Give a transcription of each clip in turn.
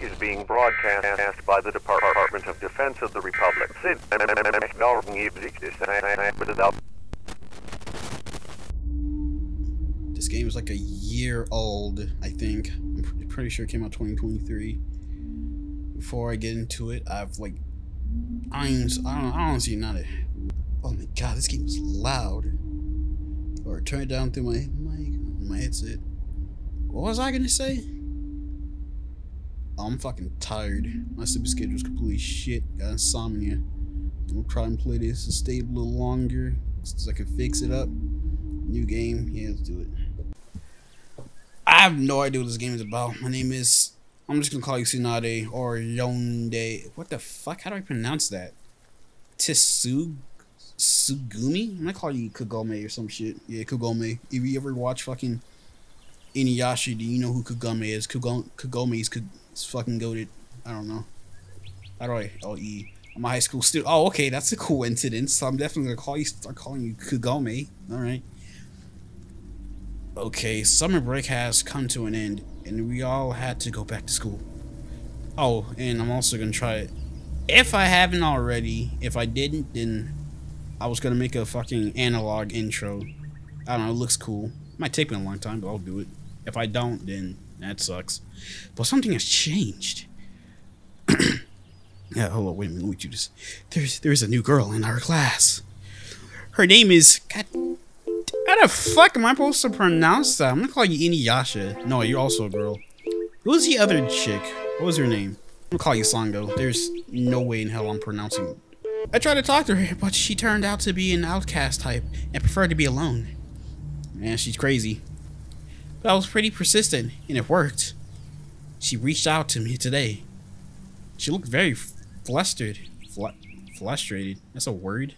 is being broadcast by the Department of Defense of the Republic. This game is like a year old, I think. I'm pretty sure it came out 2023. Before I get into it, I honestly not a... Oh my god, this game is loud. Or turn it down through my mic, my headset. What was I gonna say? I'm fucking tired. My sleep schedule is completely shit. Got insomnia. I'm gonna try and play this and stay a little longer so I can fix it up. New game. Yeah, let's do it. I have no idea what this game is about. My name is... I'm just gonna call you Tsunade or Yonde. What the fuck? How do I pronounce that? Tsugumi? I'm gonna call you Kagome or some shit. Yeah, Kagome. If you ever watch fucking Inuyasha, do you know who Kagome is? Kagome's fucking goated. I don't know. How do I L-E? I'm a high school student. Oh, okay, that's a coincidence. So I'm definitely gonna start calling you Kagome. Alright. Okay, summer break has come to an end, and we all had to go back to school. Oh, and I'm also gonna try it. If I haven't already, if I didn't, then I was gonna make a fucking analog intro. I don't know, it looks cool. Might take me a long time, but I'll do it. If I don't, then that sucks. But something has changed. Yeah, hold on, wait a minute, let me do this. There's a new girl in our class. Her name is... God, how the fuck am I supposed to pronounce that? I'm gonna call you Inuyasha. No, you're also a girl. Who was the other chick? What was her name? I'm gonna call you Sango. There's no way in hell I'm pronouncing it. I tried to talk to her, but she turned out to be an outcast type and preferred to be alone. Man, she's crazy. But I was pretty persistent, and it worked. She reached out to me today. She looked very flustered. Flustrated? That's a word?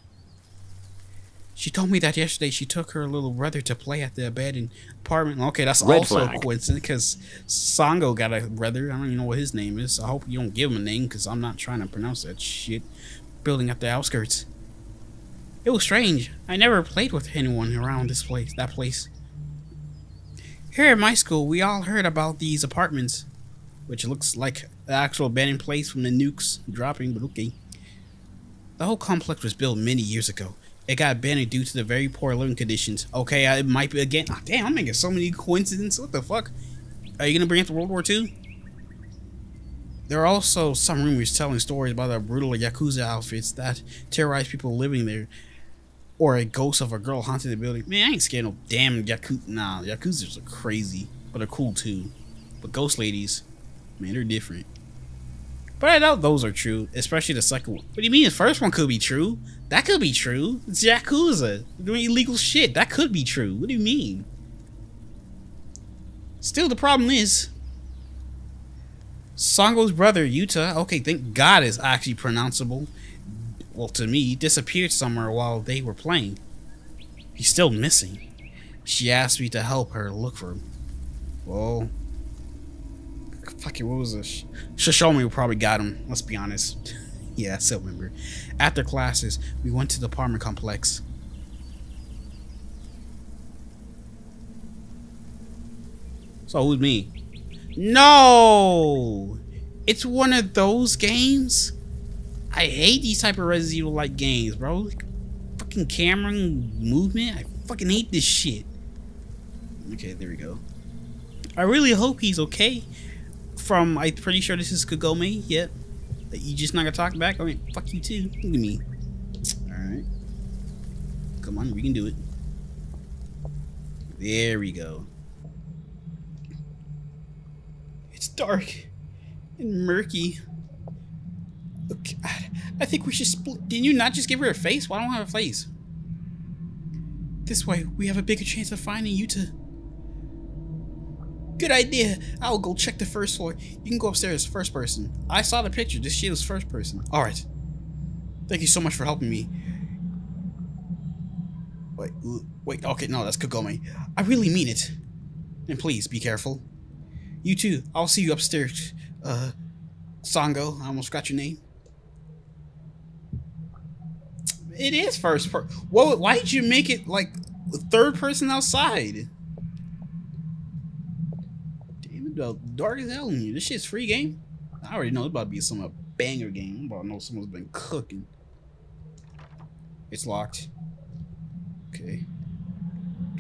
She told me that yesterday she took her little brother to play at the abandoned apartment. Okay, that's also a coincidence because Sango got a brother. I don't even know what his name is. I hope you don't give him a name because I'm not trying to pronounce that shit. Building up the outskirts. It was strange. I never played with anyone around this place. That place. Here at my school, we all heard about these apartments, which looks like the actual abandoned place from the nukes dropping. But okay, the whole complex was built many years ago. It got abandoned due to the very poor living conditions. Okay, it might be again. Oh, damn, I'm making so many coincidences. What the fuck? Are you gonna bring up the World War II? There are also some rumors telling stories about the brutal Yakuza outfits that terrorize people living there, or a ghost of a girl haunted the building. Man, I ain't scared no damn Yakuza. Nah, Yakuzas are crazy, but they're cool too. But ghost ladies, man, they're different. But I doubt those are true, especially the second one. What do you mean the first one could be true? That could be true. It's Yakuza. They're doing illegal shit. That could be true. What do you mean? Still, the problem is... Sango's brother, Yuta, okay, thank God is actually pronounceable. Well, to me, disappeared somewhere while they were playing. He's still missing. She asked me to help her look for him. Whoa. Fuck it, what was this? Shishomi probably got him, let's be honest. Yeah, I still remember. After classes, we went to the apartment complex. So, who's me? No! It's one of those games? I hate these type of Resident Evil like games, bro. Like, fucking camera movement? I fucking hate this shit. Okay, there we go. I really hope he's okay. I'm pretty sure this is Kagome. Yep. You just not gonna talk back? I mean, fuck you too. Look at me. Alright. Come on, we can do it. There we go. It's dark and murky. Look, I think we should split. Didn't you not just give her a face? Why don't I have a face? This way, we have a bigger chance of finding Yuta. Good idea. I'll go check the first floor. You can go upstairs, first person. I saw the picture. This shit was first person. Alright. Thank you so much for helping me. Wait, okay, no, that's Kagome. I really mean it. And please, be careful. You too. I'll see you upstairs. Sango. I almost forgot your name. It is first person. Whoa, why did you make it like third person outside? Damn it, dark as hell in you. This shit's free game. I already know it's about to be some banger game. I'm about to know someone's been cooking. It's locked. Okay.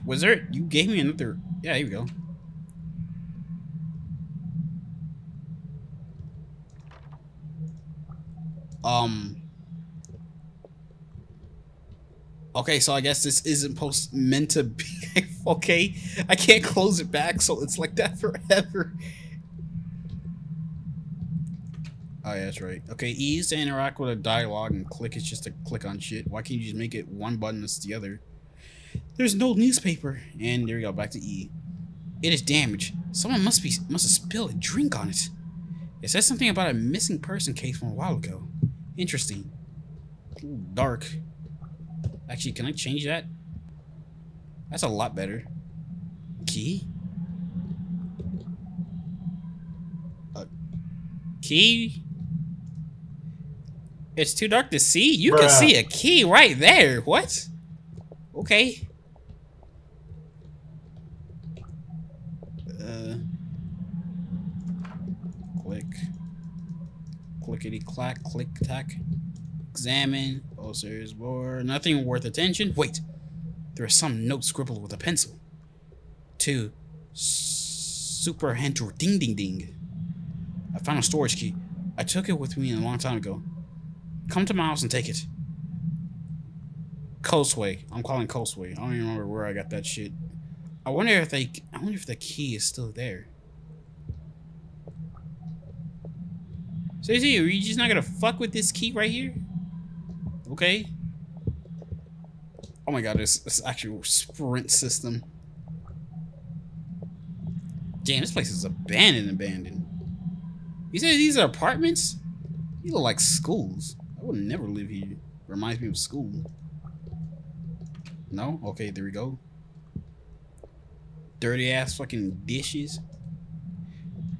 Was there? You gave me another. Yeah, here we go. Okay, so I guess this isn't meant to be. Okay, I can't close it back, so it's like that forever. Oh, yeah, that's right. Okay, E is to interact with a dialogue, and click is just to click on shit. Why can't you just make it one button as the other? There's no newspaper. And there we go, back to E. It is damaged. Someone must have spilled a drink on it. It says something about a missing person case from a while ago. Interesting. Ooh, dark. Actually, can I change that? That's a lot better. Key? A key? It's too dark to see? You can see a key right there. What? Okay. Click. Clickety-clack, click-tack. Examine. Oh, so there's more. Nothing worth attention. Wait. There are some notes scribbled with a pencil. To Super Hentor Ding Ding Ding. I found a storage key. I took it with me a long time ago. Come to my house and take it. Coastway. I'm calling Coastway. I don't even remember where I got that shit. I wonder if the key is still there. Seriously, are you just not gonna fuck with this key right here? Okay. Oh my god, this actual sprint system. Damn, this place is abandoned. You say these are apartments? These look like schools. I would never live here. Reminds me of school. No? Okay, there we go. Dirty ass fucking dishes.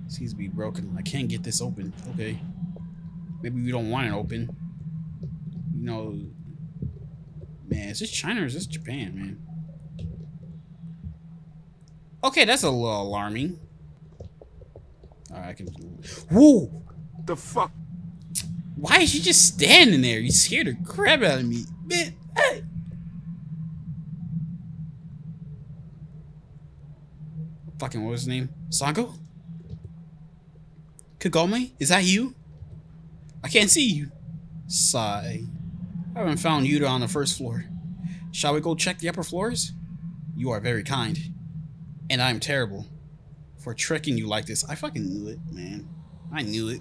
Seems to be broken. I can't get this open. Okay. Maybe we don't want it open. You know... Man, is this China or is this Japan, man? Okay, that's a little alarming. Alright, I can... Whoa! The fuck? Why is she just standing there? You scared the crap out of me. Man, hey! Fucking what was his name? Sango? Kagome? Is that you? I can't see you. Sigh. I haven't found Yuta on the first floor. Shall we go check the upper floors? You are very kind. And I am terrible. For tricking you like this. I fucking knew it, man. I knew it.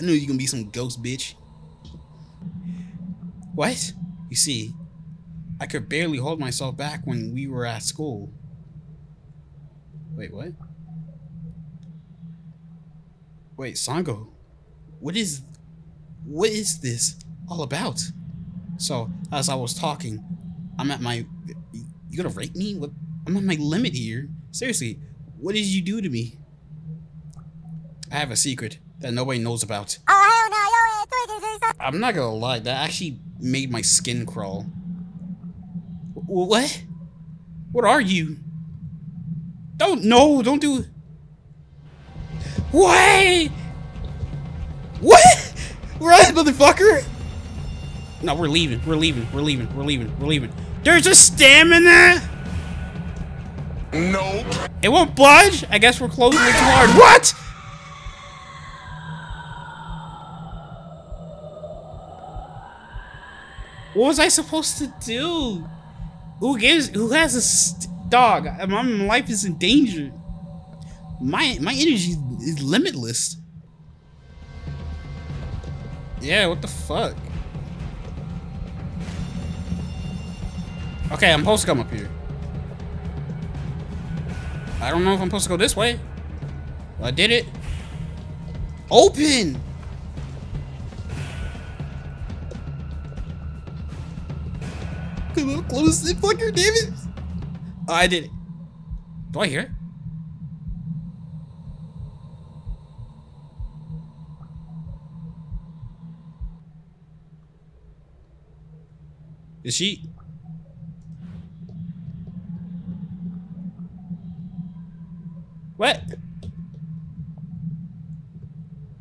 I knew you were gonna be some ghost bitch. What? You see, I could barely hold myself back when we were at school. Wait, what? Wait, Sango. What is this all about? So, as I was talking, I'm at my... You gonna rape me? What? I'm at my limit here. Seriously, what did you do to me? I have a secret that nobody knows about. I'm not gonna lie, that actually made my skin crawl. What? What are you? Don't do... What? What? Run, motherfucker! No, we're leaving. There's a stamina! Nope. It won't budge? I guess we're closing it too hard. What?! What was I supposed to do? Who has a dog? My life is in danger. My energy is limitless. Yeah, what the fuck? Okay, I'm supposed to come up here. I don't know if I'm supposed to go this way. Well, I did it. Open! Come on, close this fucker, damn it! Oh, I did it. Do I hear it? Is she... What?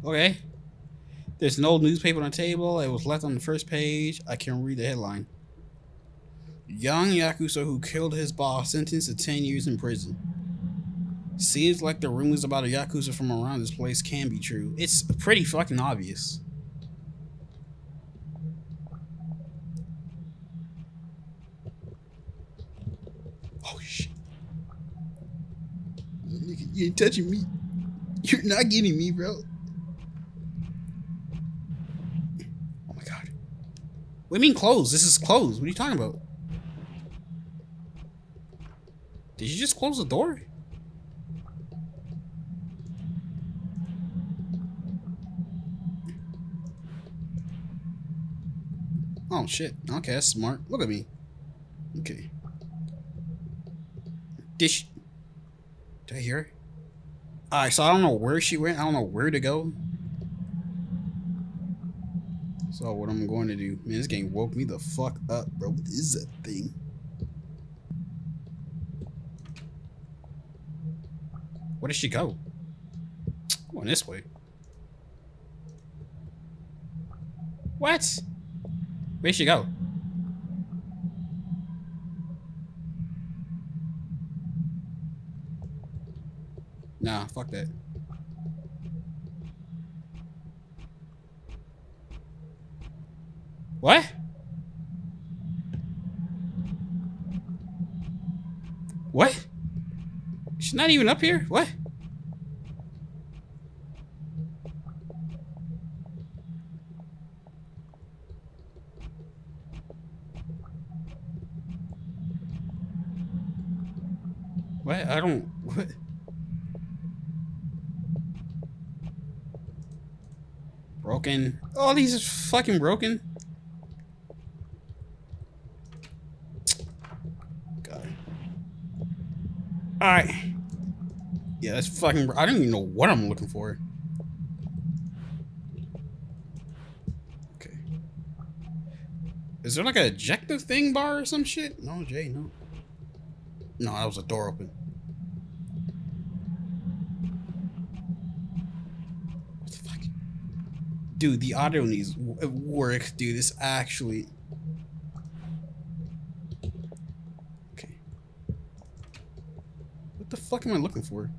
Okay. There's an old newspaper on the table. It was left on the first page. I can read the headline. Young Yakuza who killed his boss sentenced to 10 years in prison. Seems like the rumors about a Yakuza from around this place can be true. It's pretty fucking obvious. Oh, shit. Nigga, you ain't touching me. You're not getting me, bro. Oh, my God. What do you mean closed? This is closed. What are you talking about? Did you just close the door? Oh, shit. Okay, that's smart. Look at me. Okay. Did I hear her? Alright, so I don't know where she went. I don't know where to go. So what I'm going to do... Man, this game woke me the fuck up, bro. What is that thing? Where did she go? I'm going this way. What? Where'd she go? Nah, fuck that. What? What? She's not even up here? What? What? I don't... What? Broken. All these are fucking broken. God. Alright. Yeah, that's fucking... I don't even know what I'm looking for. Okay. Is there like an ejective thing bar or some shit? No, Jay, no. No, that was a door open. Dude, the audio needs work, dude. This actually. Okay. What the fuck am I looking for?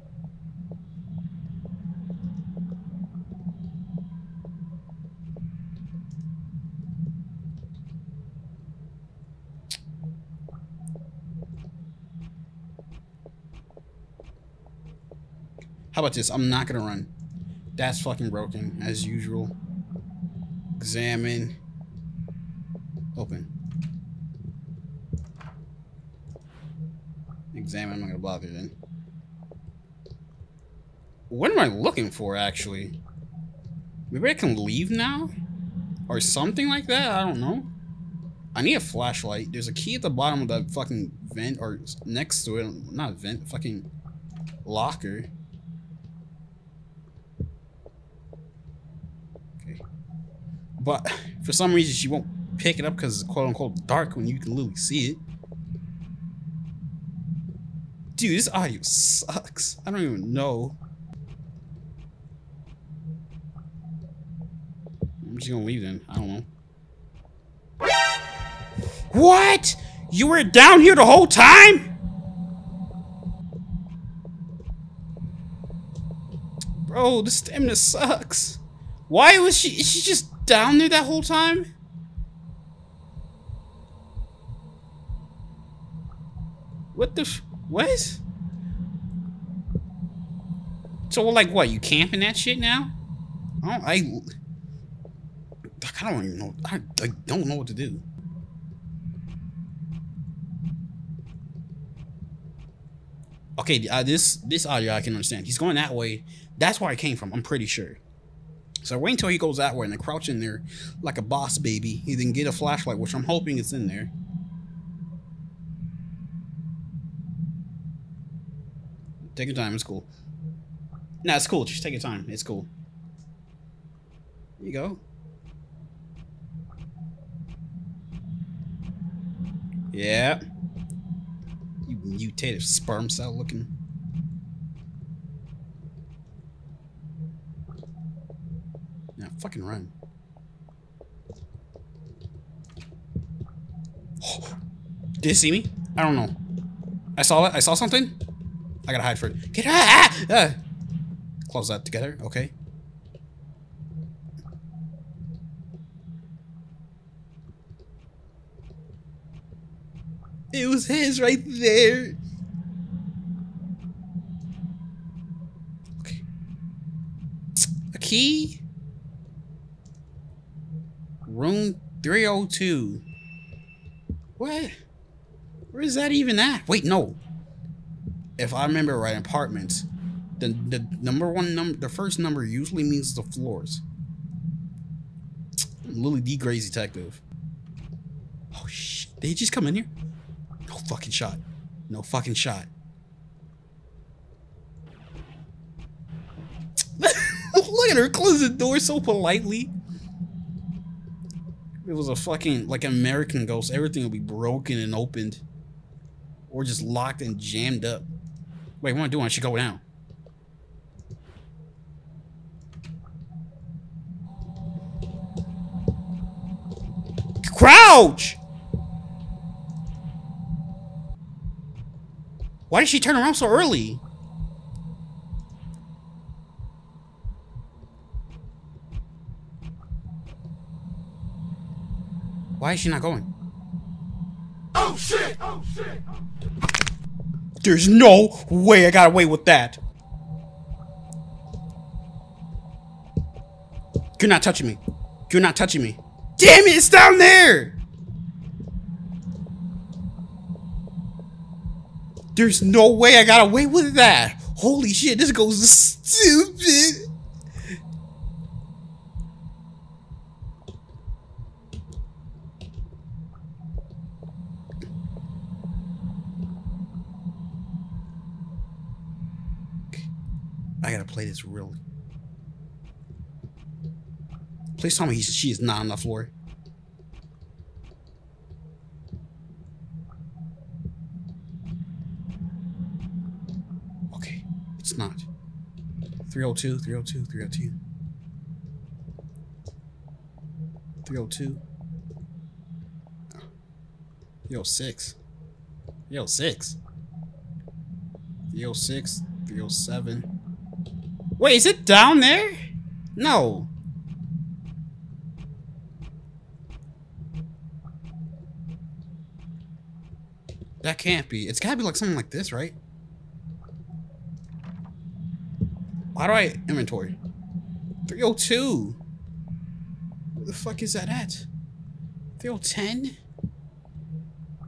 How about this? I'm not gonna run. That's fucking broken, as usual. Examine. Open. Examine. I'm not gonna bother then. What am I looking for actually? Maybe I can leave now? Or something like that? I don't know. I need a flashlight. There's a key at the bottom of that fucking vent or next to it. Not vent, fucking locker. But for some reason, she won't pick it up because it's quote-unquote dark when you can literally see it. Dude, this audio sucks. I don't even know. I'm just gonna leave then. I don't know. What? You were down here the whole time? Bro, this stamina sucks. Why was she just... down there that whole time? What the what? So like what, you camping that shit now? I don't even know. I don't know what to do. Okay, this audio I can understand. He's going that way. That's where I came from, I'm pretty sure. So I wait until he goes that way and I crouch in there like a boss baby. He then get a flashlight, which I'm hoping it's in there. Take your time, it's cool. Nah, it's cool, just take your time, it's cool. There you go. Yeah. You mutated sperm cell looking. Fucking run. Oh. Did you see me? I don't know. I saw it. I saw something. I gotta hide for it. Get out! Ah! Close that together. Okay. It was his right there. Okay. A key? Room 302. What? Where is that even at? Wait, no. If I remember right, apartments. The first number usually means the floors. Lily D. Gray's detective. Oh shit. Did he just come in here? No fucking shot. No fucking shot. Look at her close the door so politely. If it was a fucking like American Ghost, everything would be broken and opened. Or just locked and jammed up. Wait, what am I doing? I should go down. Crouch! Why did she turn around so early? Why is she not going? Oh shit! Oh shit! There's no way I got away with that. You're not touching me. You're not touching me. Damn it, it's down there! There's no way I got away with that. Holy shit, this goes stupid. I gotta play this really. Please tell me she is not on the floor. It's not. 302, 302, 302. 302. 306. 306. 306, 307. Wait, is it down there? No. That can't be. It's gotta be like something like this, right? How do I inventory? 302. Where the fuck is that at? 310?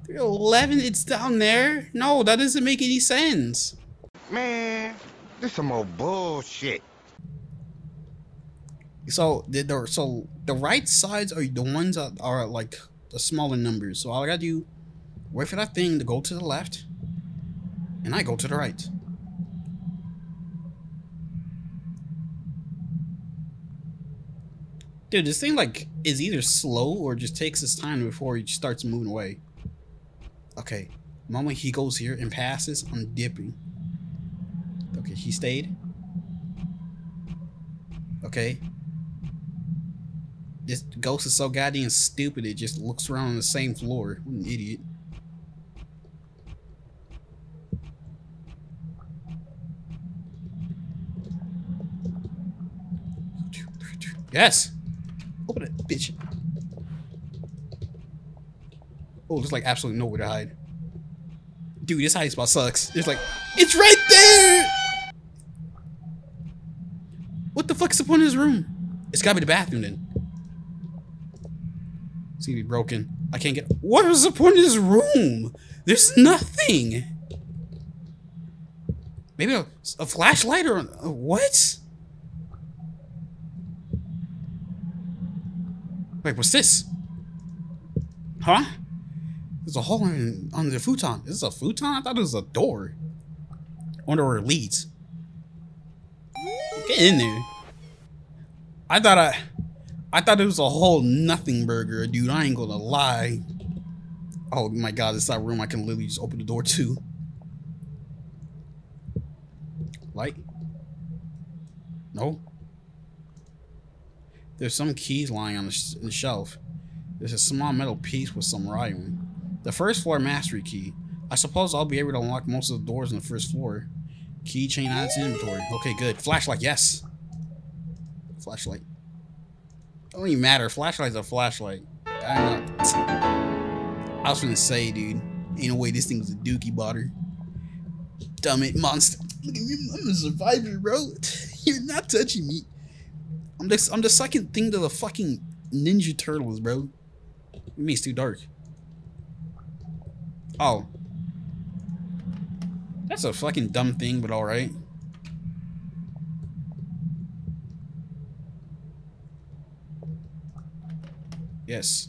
311? It's down there? No, that doesn't make any sense. Man, this some old bullshit. So the right sides are the ones that are like the smaller numbers. So all I gotta do, wait for that thing to go to the left, and I go to the right. Dude, this thing like is either slow or just takes its time before he starts moving away. Okay, the moment he goes here and passes, I'm dipping. Okay, he stayed. Okay. This ghost is so goddamn stupid, it just looks around on the same floor. What an idiot. Yes! Open it, bitch. Oh, there's like absolutely nowhere to hide. Dude, this hiding spot sucks. It's like, it's right there! What the fuck's up in this room? It's gotta be the bathroom then. It's gonna be broken. I can't get. What was the point of this room? There's nothing. Maybe a flashlight or a, what? Wait, what's this? Huh? There's a hole in under the futon. Is this a futon? I thought it was a door. I wonder where it leads. Get in there. I thought it was a whole nothing burger, dude. I ain't gonna lie. Oh my god, it's that room I can literally just open the door to. Light? No. There's some keys lying on the shelf. There's a small metal piece with some writing. The first floor mastery key. I suppose I'll be able to unlock most of the doors on the first floor. Keychain out its inventory. Okay, good. Flashlight, yes. Flashlight. It don't even matter. Flashlight's a flashlight. I was gonna say, dude. Ain't no way this thing was a dookie botter. Dumb it, monster. Look at me, I'm a survivor, bro. You're not touching me. I'm the second thing to the fucking Ninja Turtles, bro. I mean, it's too dark. Oh. That's a fucking dumb thing, but alright. Yes.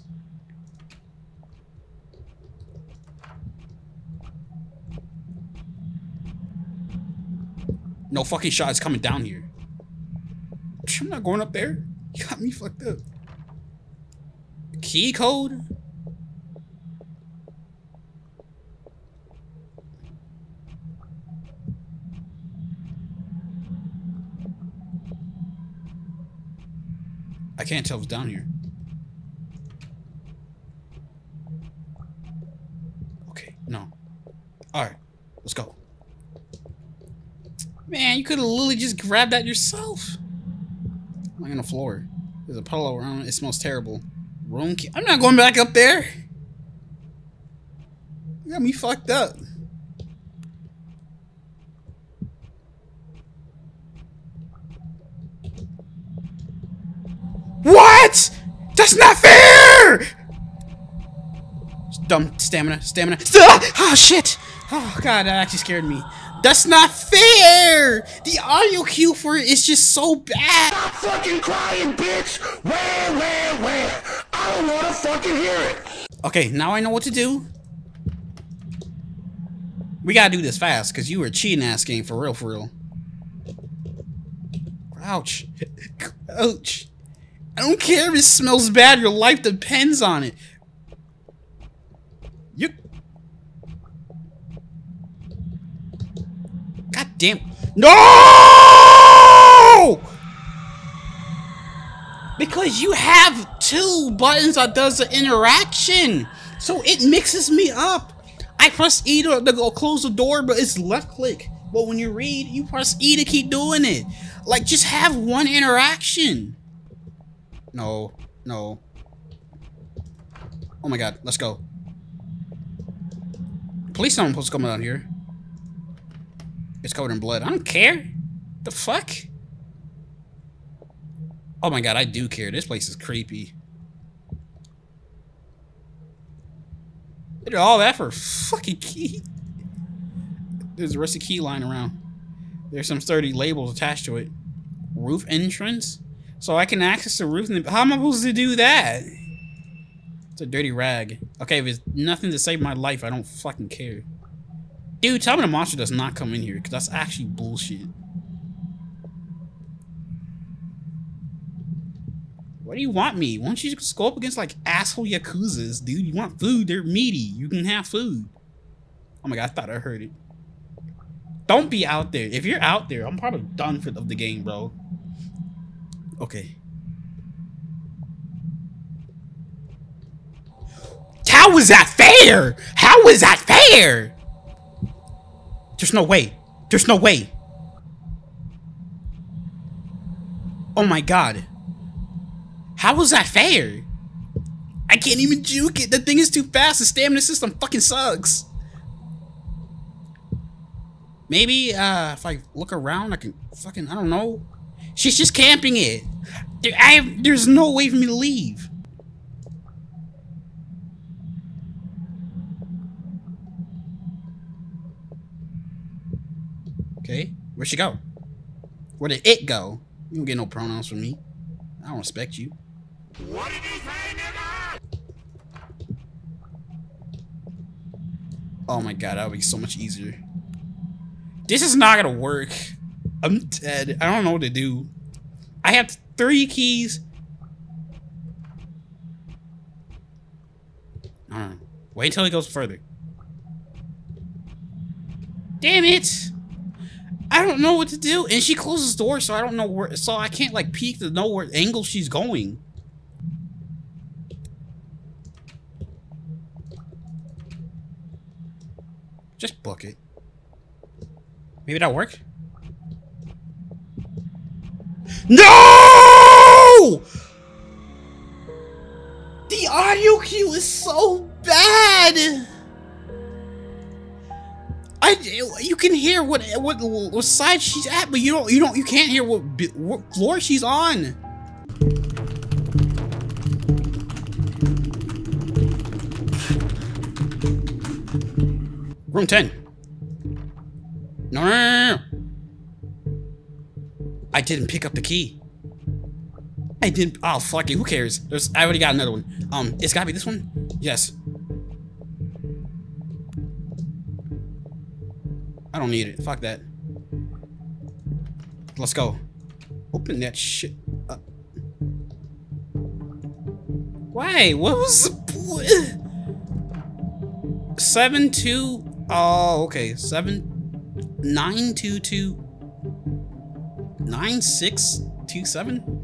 No fucking shot is coming down here. I'm not going up there. You got me fucked up. Key code? I can't tell what's down here. Okay, no. Alright, let's go. Man, you could have literally just grabbed that yourself. I'm lying on the floor. There's a pillow around it. It smells terrible. Room key. I'm not going back up there. You got me fucked up. What? That's not fair! Dumb stamina. Ah, oh, shit! Oh god, that actually scared me. That's not fair! The audio cue for it is just so bad! Stop fucking crying, bitch! Where? I don't wanna fucking hear it! Okay, now I know what to do. We gotta do this fast, cause you were cheating ass game for real, for real. Ouch. Ouch. I don't care if it smells bad, your life depends on it. You... God damn... No! Because you have two buttons that does the interaction. So it mixes me up. I press E to go close the door, but it's left click. But when you read, you press E to keep doing it. Like, just have one interaction. No. Oh my god, let's go. Police aren't supposed to come down here. It's covered in blood. I don't care. The fuck? Oh my god, I do care. This place is creepy. They did all that for a fucking key. There's the rest of the key lying around. There's some sturdy labels attached to it. Roof entrance? So I can access the roof. How am I supposed to do that? It's a dirty rag. Okay, if it's nothing to save my life, I don't fucking care. Dude, tell me the monster does not come in here, because that's actually bullshit. What do you want me? Why don't you just go up against, like, asshole Yakuzas, dude? You want food, they're meaty. You can have food. Oh my god, I thought I heard it. Don't be out there. If you're out there, I'm probably done for the game, bro. Okay. How was that fair? How was that fair? There's no way. There's no way. Oh my god. How was that fair? I can't even juke it. The thing is too fast. The stamina system fucking sucks. Maybe if I look around, I can fucking, I don't know. She's just camping it. There's no way for me to leave. Okay, where'd she go? Where did it go? You don't get no pronouns from me. I don't respect you. What did you say, nigga? Oh my god, that would be so much easier. This is not gonna work. I'm dead. I don't know what to do. I have 3 keys. I don't know. Wait until it goes further. Damn it! I don't know what to do. And she closes the door, so I don't know where, so I can't like peek to know where angle she's going. Just book it. Maybe that'll work. No! The audio cue is so bad. You can hear what side she's at, but you can't hear what floor she's on. Room 10. No. I didn't pick up the key. I didn't. Oh fuck it. Who cares? I already got another one. It's gotta be this one. Yes. I don't need it. Fuck that. Let's go. Open that shit up. Why? What was the 7 2? Oh, okay. 7 9 2 2 9 6 2 7.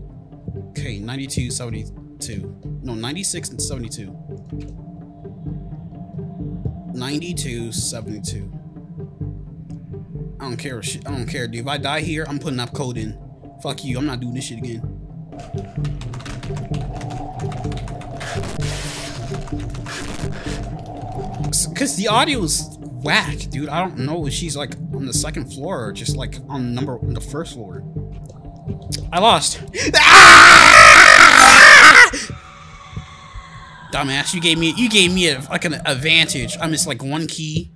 Okay, 92 72. No, 96 and 72. 92 72. I don't care. I don't care, dude. If I die here, I'm putting up code in. Fuck you. I'm not doing this shit again. Cause the audio is whack, dude. I don't know if she's like on the second floor or just like on the first floor. I lost. Dumbass, you gave me a fucking advantage. I missed like one key.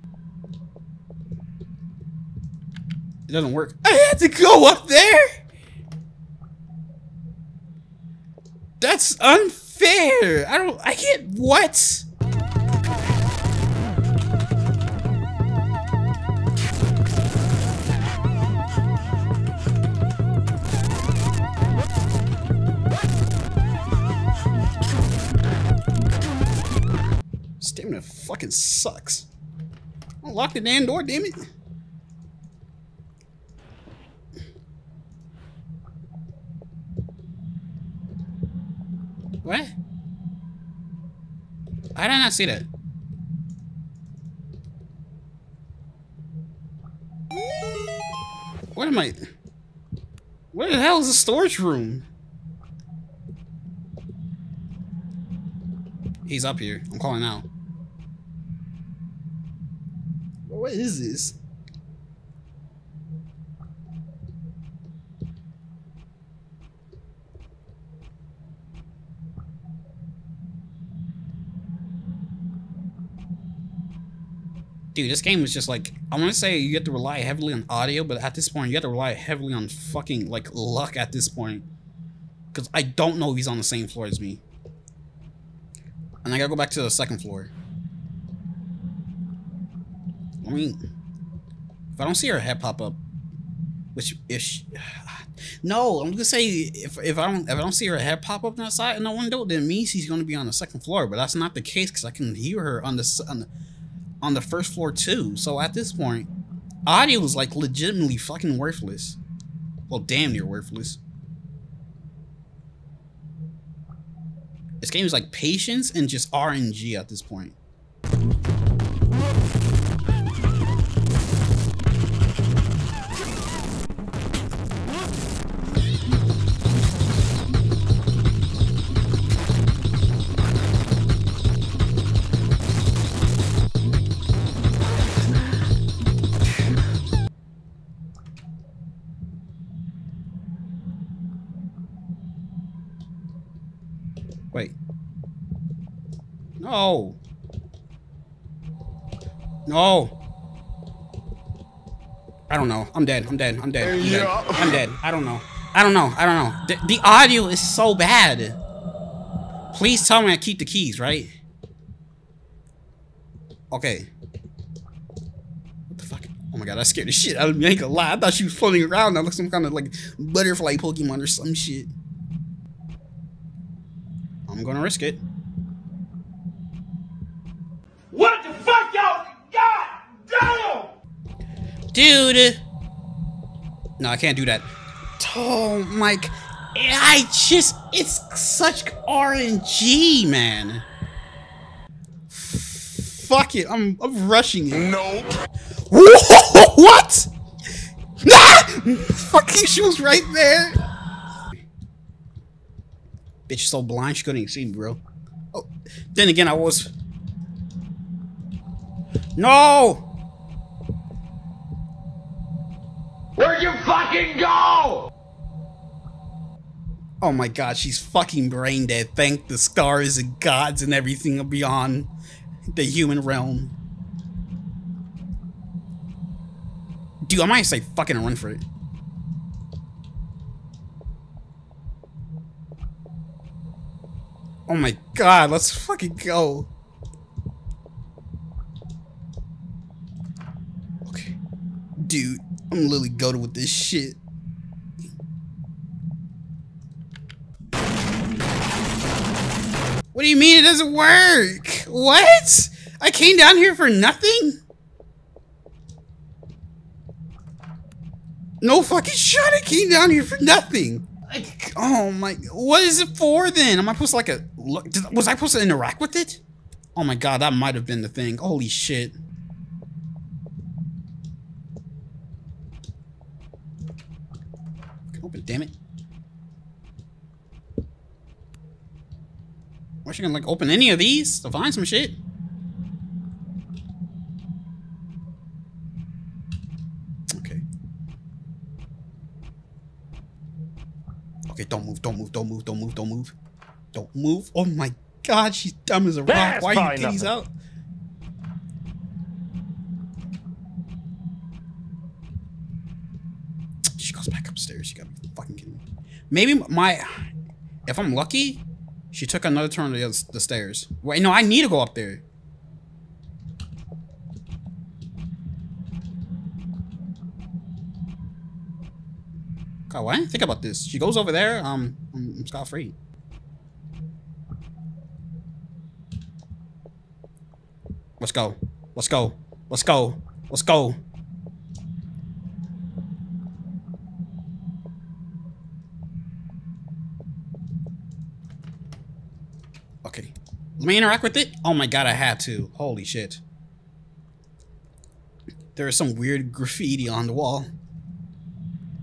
It doesn't work. I had to go up there? That's unfair. I can't, what? Stamina fucking sucks. Unlock the damn door, damn it. What? I did not see that. What am I? What the hell is a storage room? He's up here. I'm calling out. What is this? Dude, this game is just like, I want to say you have to rely heavily on audio, but at this point, you have to rely heavily on fucking, like, luck at this point. Because I don't know if he's on the same floor as me. And I gotta go back to the second floor. I mean, if I don't see her head pop up, which, if she, no, I'm gonna say, if I don't see her head pop up on that side in the window, then it means she's gonna be on the second floor, but that's not the case, because I can hear her on the first floor too. So at this point, audio was like legitimately fucking worthless. Well, damn near worthless. This game is like patience and just RNG at this point. No. No. I don't know. I'm dead. I don't know. The audio is so bad. Please tell me I keep the keys, right? Okay. What the fuck? Oh my god, I scared the shit out of me. I ain't gonna lie. I thought she was floating around. I looked some kind of like butterfly Pokemon or some shit. I'm gonna risk it. What the fuck, y'all? God damn! Dude! No, I can't do that. Oh, Mike. I just... It's such RNG, man. Fuck it. I'm rushing it. No. Whoa, what? Fuck, she was right there. Bitch, so blind, she couldn't even see me, bro. Oh, then again, I was... No! Where'd you fucking go? Oh my god, she's fucking brain dead. Thank the stars and gods and everything beyond the human realm. Dude, I might say fucking run for it. Oh my god, let's fucking go. Okay. Dude, I'm literally goated with this shit. What do you mean it doesn't work? What? I came down here for nothing? No fucking shot, I came down here for nothing. Like, oh my, what is it for then? Am I supposed to like was I supposed to interact with it? Oh my god, that might have been the thing. Holy shit. Open, damn it. Why should I like open any of these to find some shit? Okay, don't move, don't move, don't move, don't move, don't move. Don't move. Oh my god, she's dumb as a rock. Why are you getting these out? She goes back upstairs. You gotta be fucking kidding me. Maybe my... If I'm lucky, she took another turn to the stairs. Wait, no, I need to go up there. God, why didn't I think about this? She goes over there, I'm scot-free. Let's go. Let's go. Let's go. Let's go. Okay. Let me interact with it. Oh my god, I had to. Holy shit. There is some weird graffiti on the wall.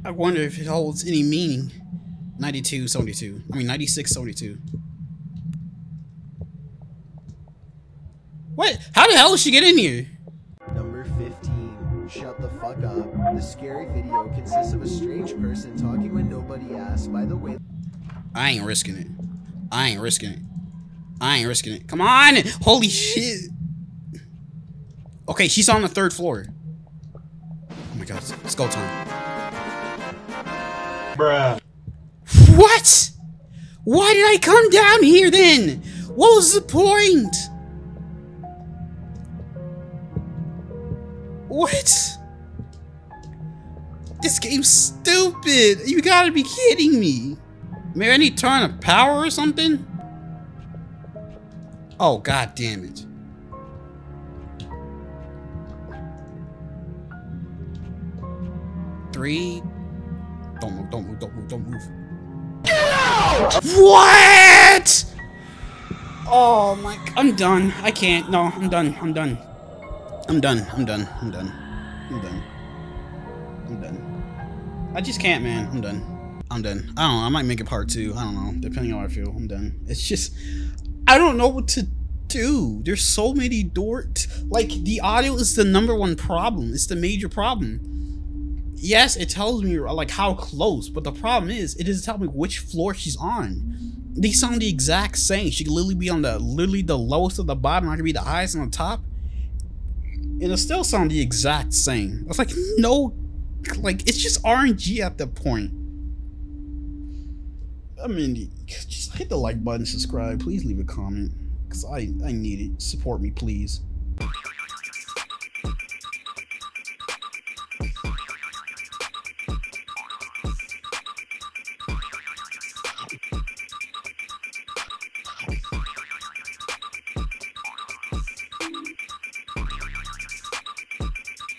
I wonder if it holds any meaning. 9272. I mean 9672. What? How the hell did she get in here? Number 15. Shut the fuck up. The scary video consists of a strange person talking when nobody asked. By the way, I ain't risking it. I ain't risking it. I ain't risking it. Come on! Holy shit! Okay, she's on the third floor. Oh my god, it's go time. Bruh. What? Why did I come down here then? What was the point? What? This game's stupid. You gotta be kidding me. Maybe I need to turn a power or something? Oh, god damn it. Three... Don't move, don't move, don't move, don't move. Get out! What? Oh my, I'm done. I can't, no, I'm done, I'm done. I'm done, I'm done, I'm done. I'm done. I'm done. I just can't, man, I'm done. I'm done. I don't know, I might make it part 2, I don't know, depending on how I feel, I'm done. It's just, I don't know what to do. There's so many doors. Like, the audio is the #1 problem. It's the major problem. Yes, it tells me like how close, but the problem is it doesn't tell me which floor she's on. They sound the exact same. She could literally be on the lowest of the bottom, I could be the highest on the top. And it'll still sound the exact same. It's like no, like it's just RNG at that point. I mean, just hit the like button, subscribe, please leave a comment. Cause I need it. Support me, please.